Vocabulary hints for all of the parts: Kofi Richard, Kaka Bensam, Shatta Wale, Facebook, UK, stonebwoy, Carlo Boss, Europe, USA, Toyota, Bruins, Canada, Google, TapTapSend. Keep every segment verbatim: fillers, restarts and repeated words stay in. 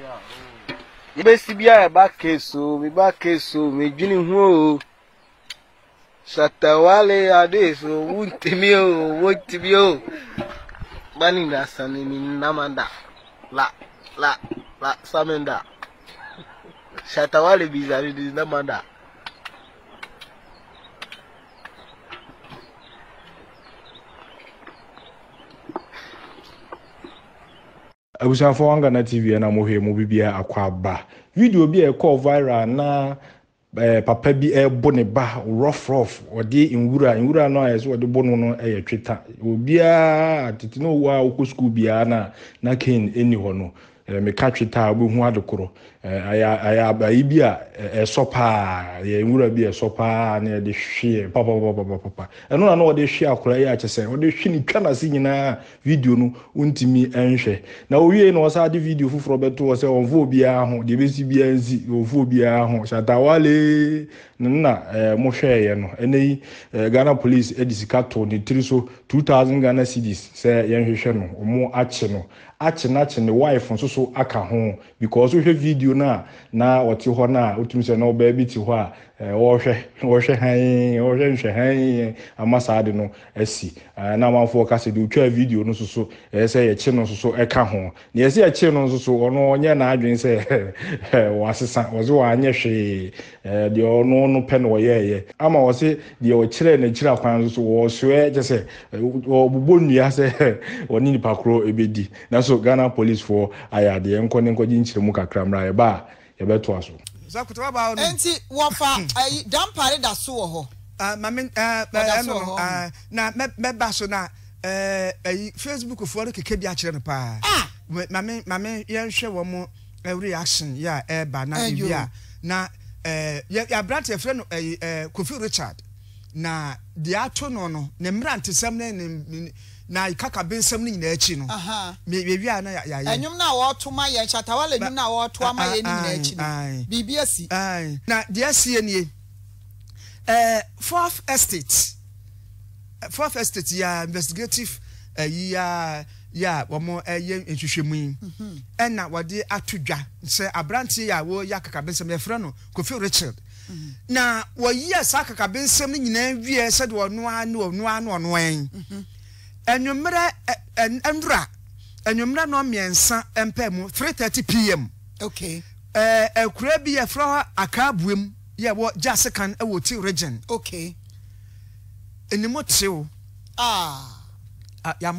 Yeah. Besi biya back case o, mi back case o, mi jini hu o. Shatta Wale adeso, wunti mi o, wunti mi o. Mani na sani mi namanda. La la la samenda. Shatta Wale bizari dis namanda. I was on Angana T V and I'm here. Mobibia Aquaba video be a call viral na papa be a boneba rough rough or de ingura ingura noise or the bono a traitor. Obia Titino Wako school biana nakin any hono. Me catch it out with Wadokoro. I have a sopa, a would be a sopa near the sheer papa papa papa. I don't know what they share cry, I just say, or they shouldn't can sing in a video, untimi and she. Now we know what's the video for Roberto was on Vobia, the B C B N Z, Vobia, Shatta Wale, Nana, Moshe, and any Ghana police, Edis Cato, the Triso, two thousand Ghana cities, say Yan Shano, or more action, action, action, the wife on so. Akahon because we have video na na what you na utum say no baby to wa wo hwe wo hwe han wo hwe hwe han amasade no asi na manfo ka se do twa video no so so e say ye chi no so so e ka ho na ye say ye chi no so so ono onye na adwen say wo asesa wo zo anye hwe de ono no pen wo ye ye ama wo say de wo kire na kire kwan so so wo so e je say obugbo nua say oni nipakro ebedi na so Ghana police for ayade enko nenko jinchiremu kakramra ye ba ye beto aso zakuto baba no enti wofa dampare da so wo ho ah mame eh na me ba so na eh Facebook for keke bi a kire no pa mame mame ye nhwe wo mo reaction ya e ba na bi a na eh ya brand e frɛ no eh Kofi Richard na dia to no no ne mrantesam ne na ikaka bensam ni na echi no aha me bebia na ya ya enyum na wo to ma ye Shatta Wale enyum na wo to ma ye ni na echi no bibia si na dia si enie eh fourth estate fourth estate ya investigative ya ya wo mo eye enhwehwemu en na wode atodwa se abrantie ya wo ya kaka bensam ye frɛ no Kofi Richard na wo ye sa kaka bensam ni nyina wie se de wo no anu onu anu onu en enyumra enra enyumra no miensa empem three thirty p m okay eh ekura bi ya fra akabuem ya wo jasekan e wo ti region okay enimotsew ah ya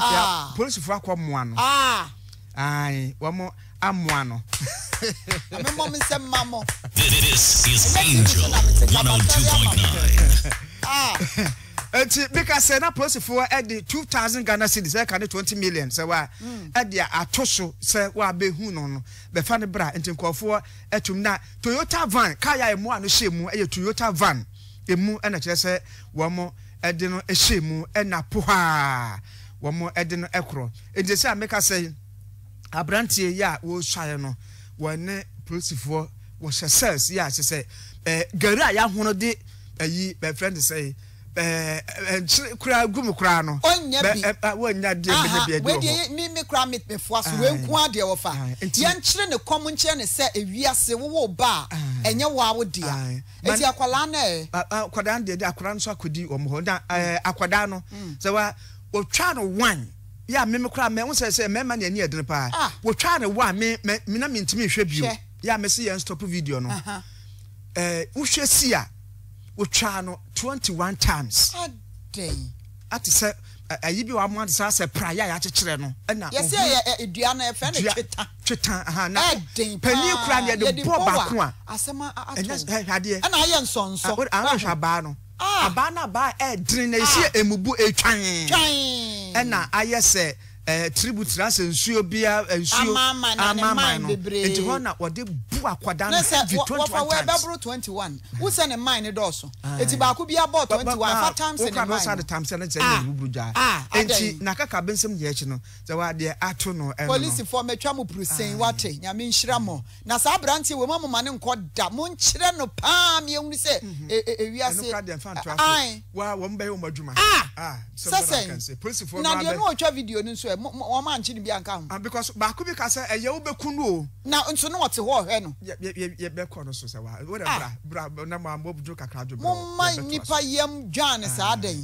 police fra kwa moano ah ai wo mo amoano amemmo msem mamo this is Angel one oh two point nine ah because na police for at the two thousand Ghana cedis, I can twenty million. So why at the atoso, say why be who no be funny bra and call for a tumna Toyota van, Kaya mo and a shemu, a Toyota van, a mu and a chess, one more edeno a shemu, and a poha, one more edeno ecro. It just make us say a brandy ya was shino when police for was a says, yeah, she say, eh, Gara ya one of the ye, my friend say. Eh kura gumu kura no wonya de be be de mi mi kura mit me fo aso wenku ade wo fa ye nkyere ne kom nkyere ne se ewiase wo ba enye wo awo dia eti akwala na e akwada de de akwara nso akodi wo ho da akwada no se wa otwa no one ya mi mi kura me won se se me ma na ni edin pa otwa no one me me na me ntimi hwe bio ya me se ye stop video no eh wo hwe si a we try no twenty-one times a day at say ayi bi wa mo say say prayer ya chechre no na yes say eduana e fe na tweta tweta aha na pani kura na de bo ba ko a asema ato na aye nso nso ana hwa ba no aba na ba e drin na isi emubu etwan twan na aye say tribute na sensuo bia ensuo amama no enti ho na wode bu akwada na twenty-one wo se ne mine do so enti ba ko bia ball twenty-one fa times in mine wo times na je ne bubruja enti na kaka bensem je echi no ze wa de ato no e police for metwa mo prusen wate nya me nhira mo na sa brantie we mama ne nkoda mo nkyere no pa me ehunu se ewiase ai wa wo mbe wo madwuma ah so police for na de no otwa video nso And because Bakubi can say a Yobekuno. Now, and so not to war, Heno. Yep, yep, yep, yep, yep, yep, yep, yep, yep,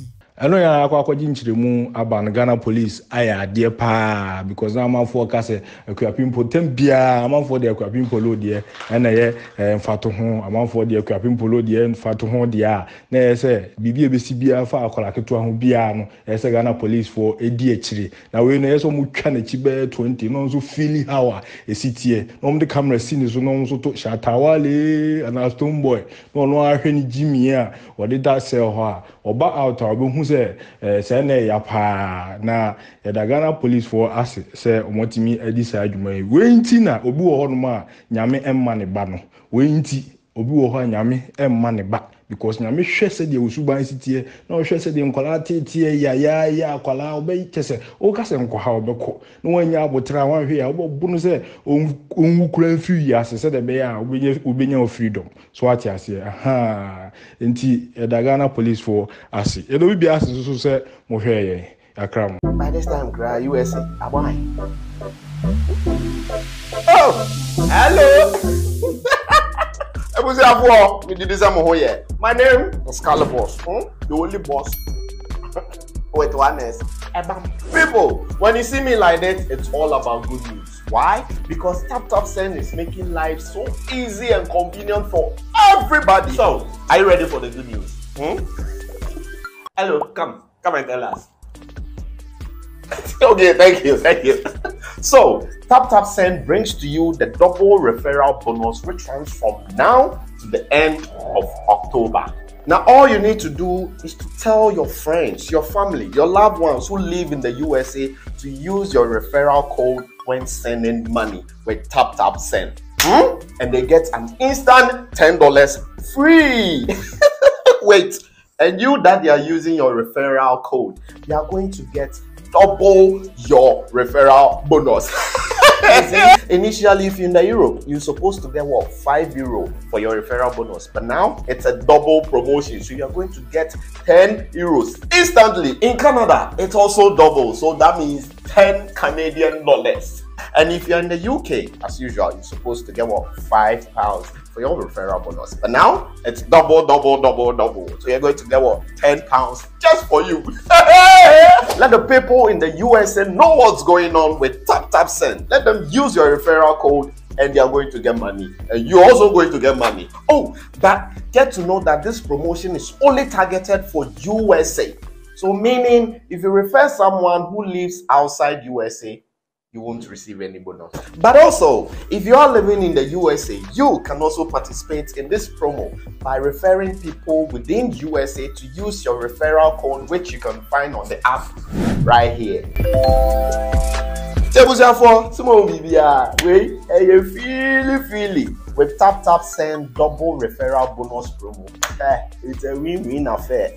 I know you are going to the moon about Ghana police. I are dear pa because I'm a forecast a crapping potempia amount for their crapping polo dear and a fato home amount for their crapping polo dear and fato home dear. Nay, say B B B C B for Colacatuan Biano as a Ghana police for a D H three. Now we know so much can achieve twenty non so feeling hour a city. No, the camera scene is no so to Shatta Wale and our stone boy. No, no, I heard Jimmy or did that sell her or back out our boom. Sene ya pa na Ghana police for us say omotimi edi sa adwuma we nti na obi wo ho ma nyame emma ne ba no we nti obi wo ho nyame emma ne ba because nyame hwe se de usuban sitie na hwe se de nkola tetie ya ya ya akola obi tese o ka se nkoha obekọ na wanya abotra wanhwe ya obu no se onwukura mfi ya se de be ya obenya freedom so ati ase aha nti Ghana police for ase e no bi ase so se mo hwe ye akram by this time gra U S A abai oh hello my name is Carlo Boss, hmm? The only boss with one S. People, when you see me like that, it's all about good news. Why? Because TapTapSend is making life so easy and convenient for everybody. So, are you ready for the good news? Hmm? Hello, come, come and tell us. Okay, thank you, thank you. So, TapTapSend brings to you the double referral bonus which runs from now to the end of October. Now, all you need to do is to tell your friends, your family, your loved ones who live in the U S A to use your referral code when sending money with TapTapSend. Hmm? And they get an instant ten dollars free. Wait, and you that they are using your referral code, you are going to get double your referral bonus. Initially, if you're in the Europe, you're supposed to get what five euro for your referral bonus, but now it's a double promotion, so you're going to get ten euros instantly. In Canada, it's also double, so that means ten Canadian dollars. And if you're in the U K, as usual, you're supposed to get what five pounds for your referral bonus, but now it's double, double, double, double, so you're going to get what ten pounds just for you. Let the people in the U S A know what's going on with TapTapSend. Let them use your referral code and they are going to get money. And you're also going to get money. Oh, but get to know that this promotion is only targeted for U S A. So meaning, if you refer someone who lives outside U S A, you won't receive any bonus. But also, if you are living in the U S A, you can also participate in this promo by referring people within U S A to use your referral code, which you can find on the app right here. With TapTapSend double referral bonus promo, it's a win-win affair.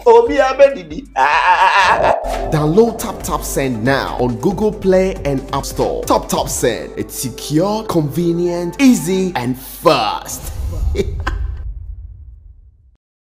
Download TapTapSend now on Google Play and App Store. TapTapSend, it's secure, convenient, easy, and fast.